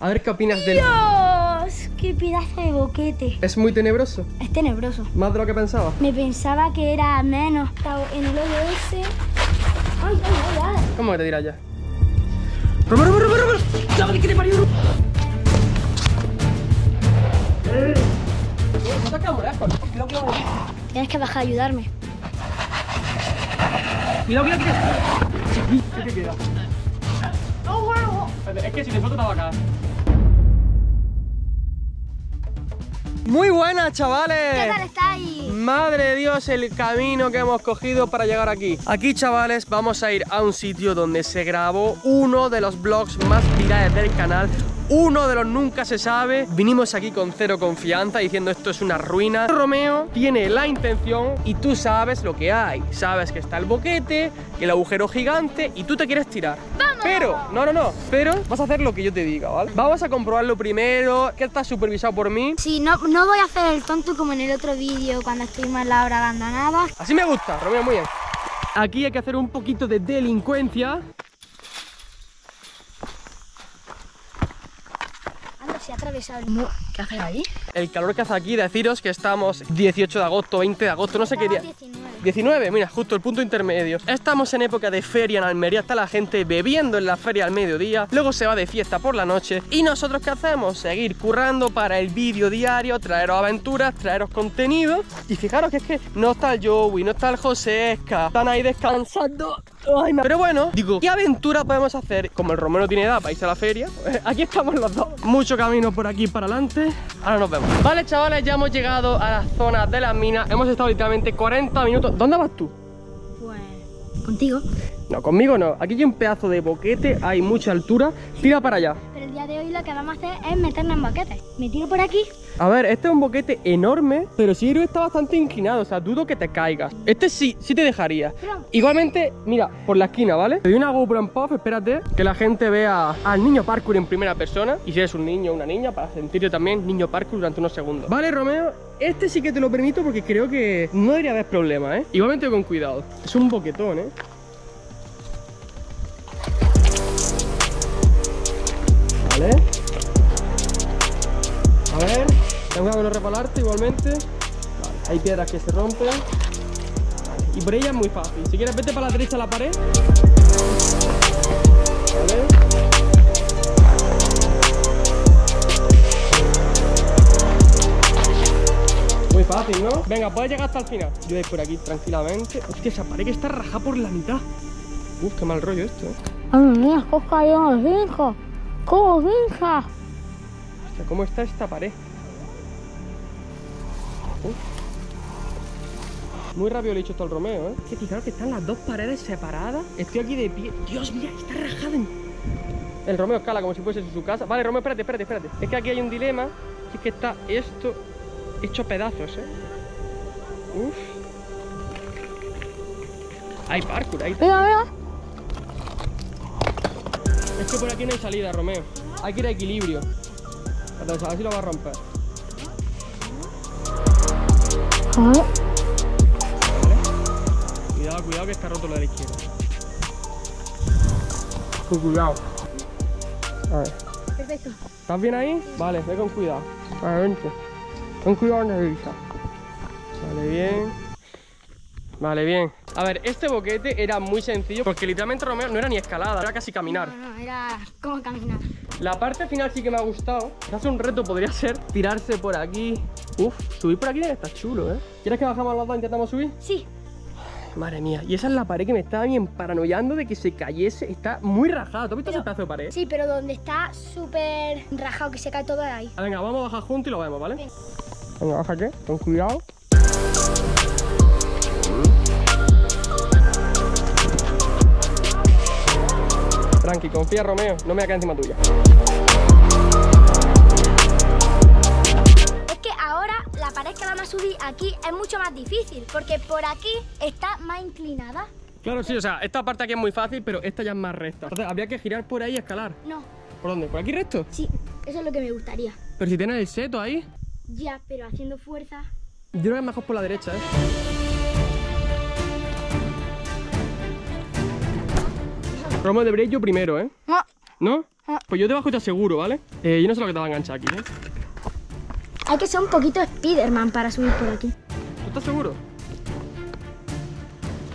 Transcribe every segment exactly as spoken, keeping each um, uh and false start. A ver qué opinas del... ¡Dios! ¡Qué pedazo de boquete! ¿Es muy tenebroso? Es tenebroso. ¿Más de lo que pensaba? Me pensaba que era menos. En el O D S... ¡Ay, ay, ay! ay. ¿Cómo que te dirás ya? ¡Romeo, Romeo, Romeo, Romeo! ¡Dame que te parió! Tienes que bajar a ayudarme. Cuidado, cuidado, cuidado. ¿Qué te queda? ¡No, huevo! Es que si te suelto te va a caer. Muy buenas, chavales. ¿Qué tal estáis? Madre de Dios, el camino que hemos cogido para llegar aquí. Aquí, chavales, vamos a ir a un sitio donde se grabó uno de los vlogs más virales del canal. Uno de los nunca se sabe. Vinimos aquí con cero confianza diciendo esto es una ruina. Romeo tiene la intención y tú sabes lo que hay. Sabes que está el boquete, el agujero gigante y tú te quieres tirar. ¡Vamos! Pero, no, no, no, pero vas a hacer lo que yo te diga, ¿vale? Vamos a comprobarlo primero, que está supervisado por mí. Sí, no, no voy a hacer el tonto como en el otro vídeo cuando estuvimos en la obra abandonada. Así me gusta, Romeo, muy bien. Aquí hay que hacer un poquito de delincuencia. Se ha atravesado el muro. ¿Qué hace ahí? El calor que hace aquí, deciros que estamos dieciocho de agosto, veinte de agosto, no sé qué día. diecinueve, mira, justo el punto intermedio. Estamos en época de feria en Almería, está la gente bebiendo en la feria al mediodía, luego se va de fiesta por la noche. ¿Y nosotros qué hacemos? Seguir currando para el vídeo diario, traeros aventuras, traeros contenido. Y fijaros que es que no está el Joey, no está el Joseca, están ahí descansando. Ay, pero bueno, digo, ¿qué aventura podemos hacer? Como el Romeo tiene edad para irse a la feria, pues aquí estamos los dos. Mucho camino por aquí para adelante. Ahora nos vemos. Vale, chavales, ya hemos llegado a la zona de las minas. Hemos estado literalmente cuarenta minutos. ¿Dónde vas tú? Pues... ¿contigo? No, conmigo no. Aquí hay un pedazo de boquete, hay mucha altura. Tira para allá. Pero el día de hoy lo que vamos a hacer es meternos en boquetes. Me tiro por aquí. A ver, este es un boquete enorme, pero sí está bastante inclinado, o sea, dudo que te caigas. Este sí, sí te dejaría. Pero... igualmente, mira, por la esquina, ¿vale? Te doy una GoPro en puff, espérate, que la gente vea al niño parkour en primera persona. Y si eres un niño o una niña, para sentirte también niño parkour durante unos segundos. Vale, Romeo, este sí que te lo permito porque creo que no debería haber problema, ¿eh? Igualmente con cuidado. Es un boquetón, ¿eh? Vale. A ver, tengo que no repararte igualmente. Vale, hay piedras que se rompen. Vale, y por ella es muy fácil. Si quieres, vete para la derecha de la pared. Vale. Muy fácil, ¿no? Venga, puedes llegar hasta el final. Yo voy por aquí tranquilamente. Hostia, esa pared que está rajada por la mitad. Uf, qué mal rollo esto, ¿eh? Ay, mía, coja yo los hijos. ¡Cómo venga! Hostia, ¿cómo está esta pared? Uf. Muy rápido le he hecho esto al Romeo, ¿eh? Es que fijaros que están las dos paredes separadas. Estoy aquí de pie. Dios, mira, está rajado en... El Romeo escala como si fuese su casa. Vale, Romeo, espérate, espérate, espérate. Es que aquí hay un dilema. Que es que está esto hecho pedazos, ¿eh? Uf. Hay parkour ahí. Mira, mira. Es que por aquí no hay salida, Romeo. Hay que ir a equilibrio. Entonces, a ver si lo va a romper. Vale. Cuidado, cuidado que está roto lo de la izquierda. Cuidado. A ver. Perfecto. ¿Estás bien ahí? Vale, ve con cuidado. Vale, vente. Con cuidado, nerviosa. Vale, bien. Vale, bien. A ver, este boquete era muy sencillo porque literalmente, Romeo, no era ni escalada, era casi caminar. No, no, era como caminar. La parte final sí que me ha gustado. Quizás un reto podría ser tirarse por aquí. Uf, subir por aquí está chulo, ¿eh? ¿Quieres que bajamos los dos e intentamos subir? Sí. Ay, madre mía, y esa es la pared que me estaba bien paranoiando de que se cayese. Está muy rajada. ¿Tú has visto pero, ese pedazo de pared? Sí, pero donde está súper rajado, que se cae todo ahí. Ah, venga, vamos a bajar juntos y lo vemos, ¿vale? Bien. Venga, bájate, con cuidado. Tranqui, confía, Romeo, no me voy a caer encima tuya. Es que ahora la pared que vamos a subir aquí es mucho más difícil, porque por aquí está más inclinada. Claro, sí, o sea, esta parte aquí es muy fácil, pero esta ya es más recta. Entonces, habría que girar por ahí y escalar. No. ¿Por dónde? ¿Por aquí recto? Sí, eso es lo que me gustaría. Pero si tienes el seto ahí. Ya, pero haciendo fuerza. Yo creo que es mejor por la derecha, ¿eh? Romeo, debería ir yo primero, ¿eh? No. ¿No? Pues yo debajo te aseguro, ¿vale? Eh, yo no sé lo que te va a enganchar aquí, ¿eh? Hay que ser un poquito Spiderman para subir por aquí. ¿Tú estás seguro?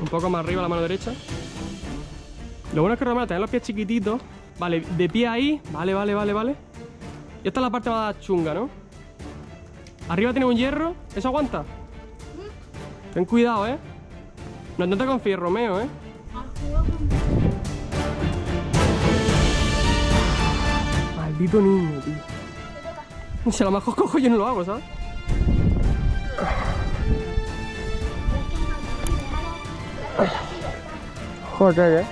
Un poco más arriba la mano derecha. Lo bueno es que Romeo tiene los pies chiquititos. Vale, de pie ahí. Vale, vale, vale, vale. Y esta es la parte más chunga, ¿no? Arriba tiene un hierro. ¿Eso aguanta? Ten cuidado, ¿eh? No, no te confíes, Romeo, ¿eh? Maldito niño, tío. Si a lo mejor cojo yo no lo hago, ¿sabes? Joder, ¿eh?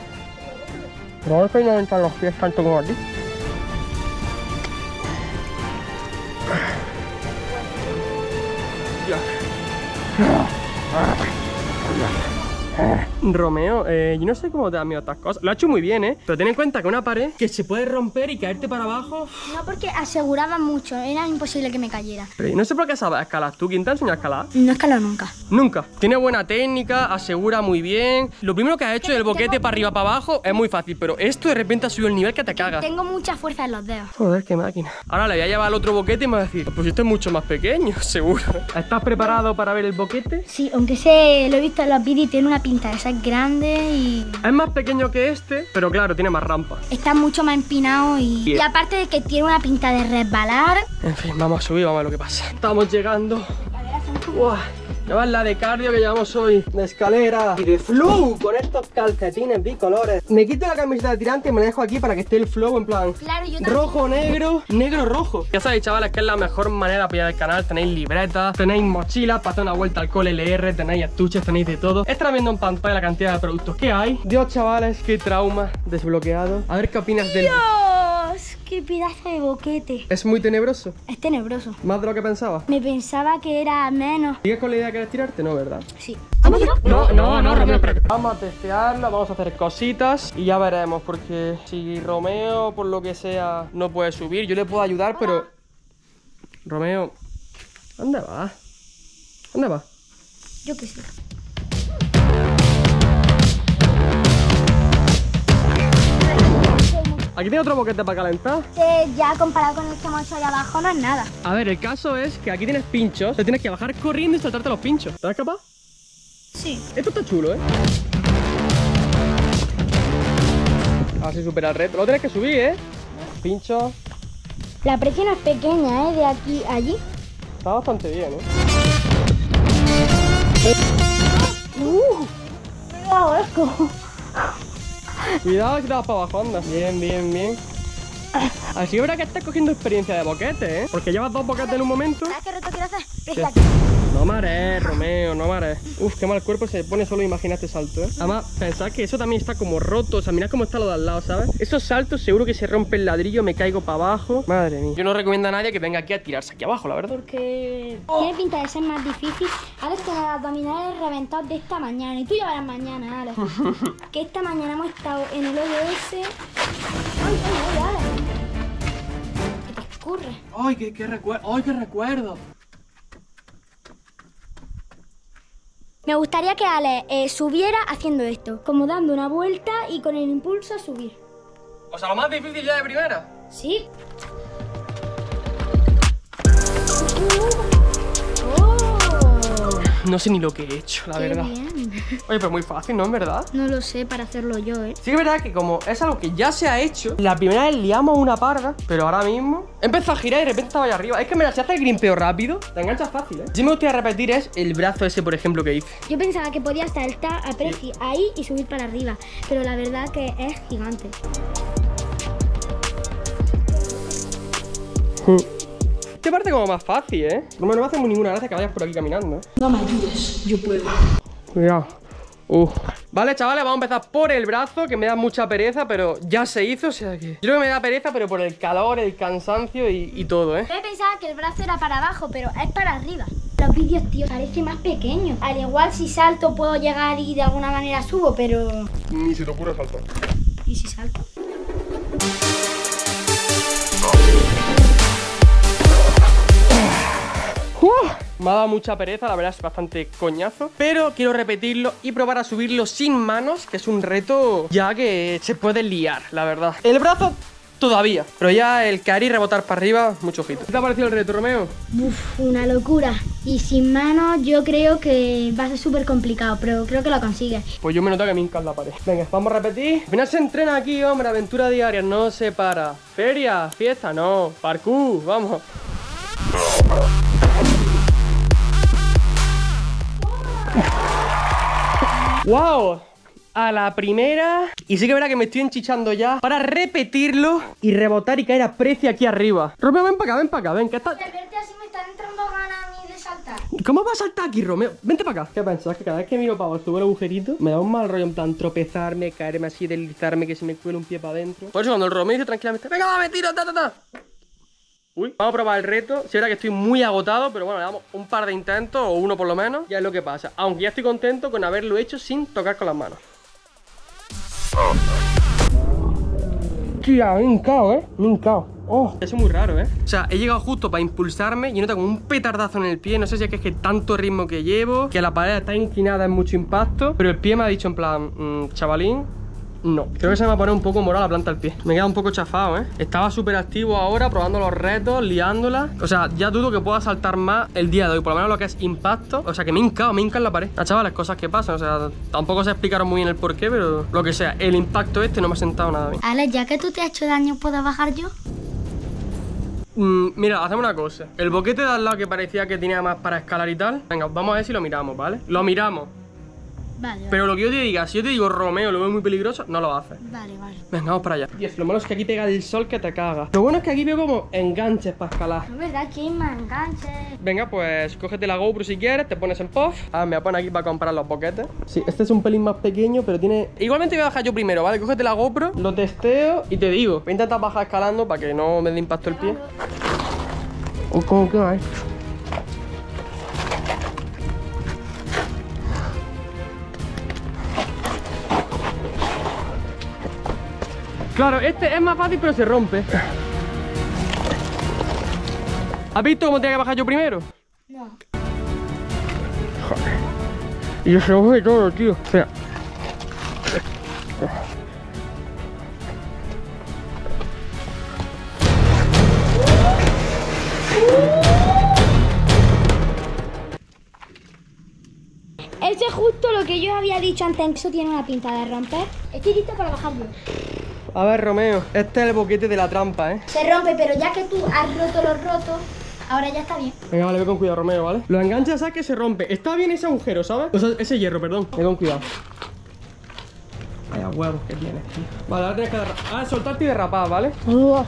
No me pueden aventar los pies tanto como aquí. Romeo, eh, yo no sé cómo te da miedo estas cosas. Lo ha hecho muy bien, ¿eh? Pero ten en cuenta que una pared que se puede romper y caerte para abajo. No, porque aseguraba mucho. Era imposible que me cayera. Pero no sé por qué sabes escalar. ¿Tú quién te ha enseñado a escalar? No he escalado nunca. Nunca. Tiene buena técnica, asegura muy bien. Lo primero que has hecho es el boquete tengo... para arriba, para abajo. Es muy fácil, pero esto de repente ha subido el nivel que te cagas. Tengo mucha fuerza en los dedos. Joder, qué máquina. Ahora le voy a llevar al otro boquete y me va a decir, pues este es mucho más pequeño, seguro. ¿Estás preparado para ver el boquete? Sí, aunque sé, lo he visto en los vídeos y tiene una pinta de ser grande y... Es más pequeño que este, pero claro, tiene más rampas. Está mucho más empinado y... Bien. Y aparte de que tiene una pinta de resbalar... En fin, vamos a subir, vamos a ver lo que pasa. Estamos llegando. Uah, llevas la de cardio que llevamos hoy. De escalera y de flow con estos calcetines bicolores. Me quito la camiseta de tirante y me la dejo aquí para que esté el flow en plan... Claro, yo también. Rojo, negro, negro, rojo. Ya sabéis, chavales, que es la mejor manera de apoyar el canal. Tenéis libretas, tenéis mochilas, para hacer una vuelta al cole L R, tenéis estuches, tenéis de todo. Estará viendo en pantalla la cantidad de productos que hay. Dios, chavales, qué trauma desbloqueado. A ver qué opinas del... ¡Qué pedazo de boquete! ¿Es muy tenebroso? Es tenebroso. ¿Más de lo que pensaba? Me pensaba que era menos. ¿Sigues con la idea que quieres tirarte? No, ¿verdad? Sí. ¿Vamos a... No, no, no, Romeo. Vamos a testearlo, vamos a hacer cositas y ya veremos, porque si Romeo, por lo que sea, no puede subir, yo le puedo ayudar, Hola. pero... Romeo, ¿dónde va? ¿Dónde va? Yo qué sé. Aquí tiene otro boquete para calentar. Que ya comparado con el que hemos hecho allá abajo no es nada. A ver, el caso es que aquí tienes pinchos. Te tienes que bajar corriendo y saltarte los pinchos. ¿Estás capaz? Sí. Esto está chulo, ¿eh? Así supera el reto. Lo tienes que subir, ¿eh? Pinchos. La presión no es pequeña, ¿eh? De aquí a allí. Está bastante bien, ¿eh? ¡Uh! Me he dado asco. Cuidado si te vas para abajo, anda. Bien, bien, bien. Así habrá que estar cogiendo experiencia de boquete, ¿eh? Porque llevas dos boquetes en un momento. ¿Sabes qué reto quiero hacer? Sí. No marees, Romeo, no marees. Uf, qué mal cuerpo se pone solo imaginar este salto, ¿eh? Además, pensad que eso también está como roto. O sea, mirad cómo está lo de al lado, ¿sabes? Esos saltos seguro que se rompe el ladrillo, me caigo para abajo. Madre mía. Yo no recomiendo a nadie que venga aquí a tirarse aquí abajo, la verdad. Porque... Oh. Tiene pinta de ser más difícil. Álex tiene los abdominales reventados de esta mañana. Y tú ya verás mañana, Álex. Que esta mañana hemos estado en el O D S. ¡Ay, ay, ay, Álex! ¿Qué te ocurre? ¡Ay, qué, qué recuerdo! ¡Ay, qué recuerdo! Me gustaría que Álex eh, subiera haciendo esto, como dando una vuelta y con el impulso a subir. O sea, lo más difícil ya de primera. Sí. Oh. No sé ni lo que he hecho, la Qué verdad. Bien. Oye, pero muy fácil, ¿no? ¿En verdad? No lo sé para hacerlo yo, ¿eh? Sí, es verdad que como es algo que ya se ha hecho, la primera vez liamos una parga, pero ahora mismo... Empezó a girar y de repente estaba allá arriba. Es que, mira, si haces el grimpeo rápido, te enganchas fácil, ¿eh? Yo me gustaría repetir es el brazo ese, por ejemplo, que hice. Yo pensaba que podía saltar a preci ahí y subir para arriba, pero la verdad que es gigante. Este parte como más fácil, ¿eh? No me hace ninguna gracia que vayas por aquí caminando, ¿eh? No me ayudes, yo puedo. Cuidado. Uh. Vale, chavales, vamos a empezar por el brazo, que me da mucha pereza, pero ya se hizo, o sea que... Yo creo que me da pereza, pero por el calor, el cansancio y, y todo, ¿eh? Yo pensaba que el brazo era para abajo, pero es para arriba. Los vídeos, tío, parece más pequeño. Al igual si salto puedo llegar y de alguna manera subo, pero... Ni se te ocurre saltar. ¿Y si salto? ¡Uh! Me ha dado mucha pereza, la verdad es bastante coñazo. Pero quiero repetirlo y probar a subirlo sin manos, que es un reto ya que se puede liar, la verdad. El brazo todavía. Pero ya el caer y rebotar para arriba, mucho ojito. ¿Qué te ha parecido el reto, Romeo? Uf, una locura. Y sin manos yo creo que va a ser súper complicado, pero creo que lo consigues. Pues yo me noto que me hinca en la pared. Venga, vamos a repetir. Al final se entrena aquí, hombre, aventura diaria, no se para. Feria, fiesta, no. Parkour, vamos. ¡Wow! A la primera. Y sí que verá que me estoy enchichando ya para repetirlo y rebotar y caer a precio aquí arriba. Romeo, ven para acá, ven para acá, ven que está... ¿Cómo va a saltar aquí, Romeo? Vente para acá. ¿Qué pensás? Que cada vez que miro para abajo, subo el agujerito, me da un mal rollo en plan tropezarme, caerme así, deslizarme, que se me cuele un pie para adentro. Por eso cuando el Romeo dice tranquilamente, venga, va, me tiro, ta, ta, ta. Uy, vamos a probar el reto. Si sí, ahora que estoy muy agotado, pero bueno, le damos un par de intentos, o uno por lo menos, ya es lo que pasa. Aunque ya estoy contento con haberlo hecho sin tocar con las manos. Tía, me he hincado, eh. Me he hincado. Oh. Eso es muy raro, ¿eh? O sea, he llegado justo para impulsarme y noto como un petardazo en el pie. No sé si es que es que tanto ritmo que llevo, que la pared está inclinada en mucho impacto, pero el pie me ha dicho en plan, mmm, chavalín, no. Creo que se me va a poner un poco morada la planta del pie. Me queda un poco chafado, ¿eh? Estaba súper activo ahora, probando los retos, liándola. O sea, ya dudo que pueda saltar más el día de hoy, por lo menos lo que es impacto. O sea, que me he hincado, me he hincado en la pared. Ah, chaval, las cosas que pasan, o sea, tampoco se explicaron muy bien el porqué, pero lo que sea, el impacto este no me ha sentado nada bien. Álex, ya que tú te has hecho daño, ¿puedo bajar yo? Mira, hacemos una cosa. El boquete de al lado que parecía que tenía más para escalar y tal. Venga, vamos a ver si lo miramos, ¿vale? Lo miramos. Vale, vale. Pero lo que yo te diga, si yo te digo Romeo, lo veo muy peligroso, no lo haces. Vale, vale. Venga, vamos para allá. Dios, lo malo es que aquí pega el sol que te caga. Lo bueno es que aquí veo como enganches para escalar. Es verdad, aquí hay más enganches. Venga, pues cógete la GoPro si quieres, te pones en puff. Ah, me la pone aquí para comprar los boquetes. Sí, este es un pelín más pequeño, pero tiene... Igualmente voy a bajar yo primero, ¿vale? Cógete la GoPro, lo testeo y te digo. Voy a intentar bajar escalando para que no me dé impacto el pie. Oh, ¿cómo que hay? Claro, este es más fácil pero se rompe. ¿Has visto cómo tenía que bajar yo primero? No. Joder. Y yo se coge todo, tío. Espera. Eso es justo lo que yo había dicho antes. Eso tiene una pinta de romper. Estoy listo para bajarlo. A ver, Romeo, este es el boquete de la trampa, ¿eh? Se rompe, pero ya que tú has roto los rotos, ahora ya está bien. Venga, vale, ve con cuidado, Romeo, ¿vale? Lo enganchas a que se rompe. Está bien ese agujero, ¿sabes? O sea, ese hierro, perdón. Ve con cuidado. Vaya huevos que tienes, tío. Vale, ahora tienes que derrapar. Ah, soltarte y derrapar, ¿vale? Uah.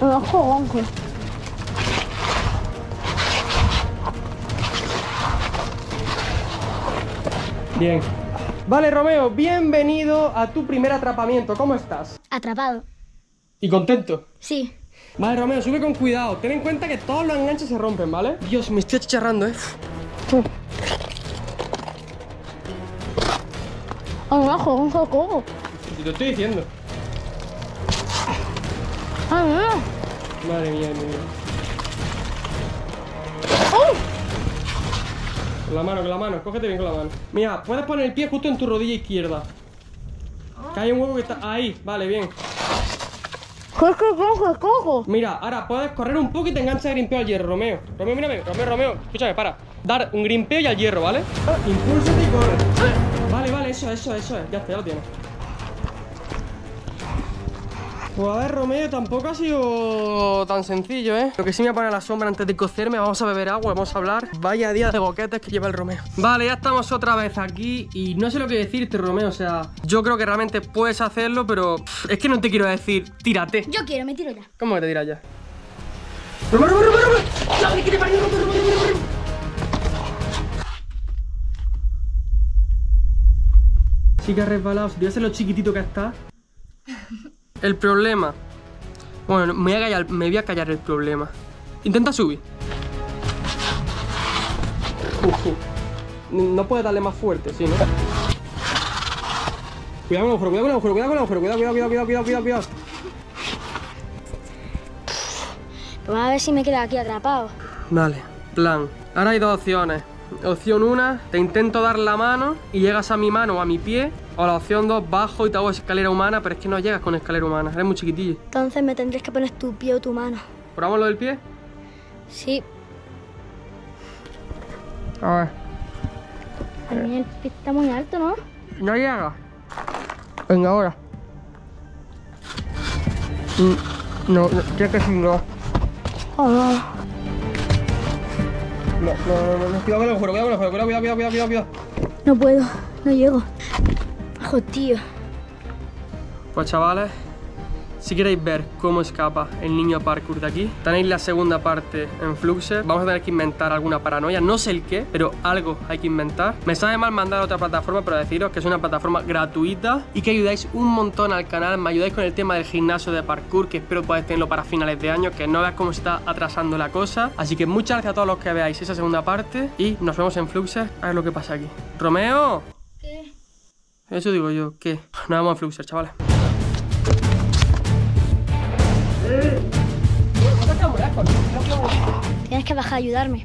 Abajo, abajo. Bien. Vale, Romeo, bienvenido a tu primer atrapamiento. ¿Cómo estás? Atrapado. ¿Y contento? Sí. Vale, Romeo, sube con cuidado. Ten en cuenta que todos los enganches se rompen, ¿vale? Dios, me estoy achicharrando, ¿eh? Abajo, un coco. Te lo estoy diciendo. Ay, no. Madre mía, mi Dios. ¡Oh! Con la mano, con la mano, cógete bien con la mano. Mira, puedes poner el pie justo en tu rodilla izquierda. Que hay un hueco que está ahí, vale, bien. Cojo, cojo, cojo. Mira, ahora puedes correr un poco y te enganchas el grimpeo al hierro, Romeo. Romeo, mírame, Romeo, Romeo, escúchame, para. Dar un grimpeo y al hierro, ¿vale? Ah, impúlsate y corre. Ah, vale, vale, eso, eso, eso es. Ya está, ya lo tienes. Pues a ver, Romeo, tampoco ha sido tan sencillo, ¿eh? Lo que sí me voy a poner a la sombra antes de cocerme. Vamos a beber agua, vamos a hablar. Vaya día de boquetes que lleva el Romeo. Vale, ya estamos otra vez aquí y no sé lo que decirte, Romeo. O sea, yo creo que realmente puedes hacerlo, pero pff, es que no te quiero decir, tírate. Yo quiero, me tiro ya. ¿Cómo que te tiras ya? ¡Romeo, Romeo, Romeo, Romeo! ¡La madre que te parió, Romeo, Romeo, Romeo, Romeo! Sí que ha resbalado. Si te voy a hacer lo chiquitito que está. El problema. Bueno, me voy a callar, me voy a callar el problema. Intenta subir. No puedes darle más fuerte, sí, ¿no? Cuidado con el agujero, cuidado con el agujero, cuidado con el agujero, cuidado, cuidado, cuidado, cuidado, cuidado, cuidado. Vamos a ver si me quedo aquí atrapado. Vale, plan. Ahora hay dos opciones. Opción una, te intento dar la mano y llegas a mi mano o a mi pie O la opción dos, bajo y te hago escalera humana, pero es que no llegas con escalera humana, eres muy chiquitillo. Entonces me tendrías que poner tu pie o tu mano. ¿Probamos lo del pie? Sí. A ver. También el pie está muy alto, ¿no? No llega. Venga, ahora. No, no, creo que sí, no. Oh, no. No, no, no, no, cuidado con el agujero, cuidado con el agujero, cuidado, cuidado, cuidado, cuidado, cuidado. No puedo, no llego. Ojo, tío. Pues chavales, si queréis ver cómo escapa el niño parkour de aquí, tenéis la segunda parte en Fluxer. Vamos a tener que inventar alguna paranoia, no sé el qué, pero algo hay que inventar. Me sabe mal mandar a otra plataforma, pero deciros que es una plataforma gratuita y que ayudáis un montón al canal. Me ayudáis con el tema del gimnasio de parkour, que espero podáis tenerlo para finales de año, que no veas cómo se está atrasando la cosa. Así que muchas gracias a todos los que veáis esa segunda parte y nos vemos en Fluxer. A ver lo que pasa aquí. ¡Romeo! ¿Qué? Eso digo yo, ¿qué? Nos vemos en Fluxer, chavales. Tienes que bajar a ayudarme.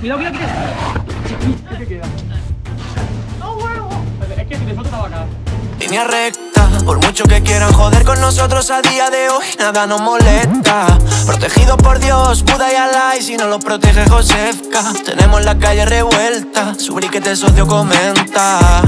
Cuidado, cuidado, cuidado. ¿Qué te queda? No, bueno. Es que si te suelto la vaca. Línea recta, por mucho que quieran joder con nosotros a día de hoy, nada nos molesta. Protegidos por Dios, Buda y Alá, y si no los protege Josefka. Tenemos la calle revuelta, su briquete socio comenta.